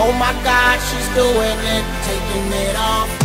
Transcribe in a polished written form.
Oh my God, she's doing it, taking it off.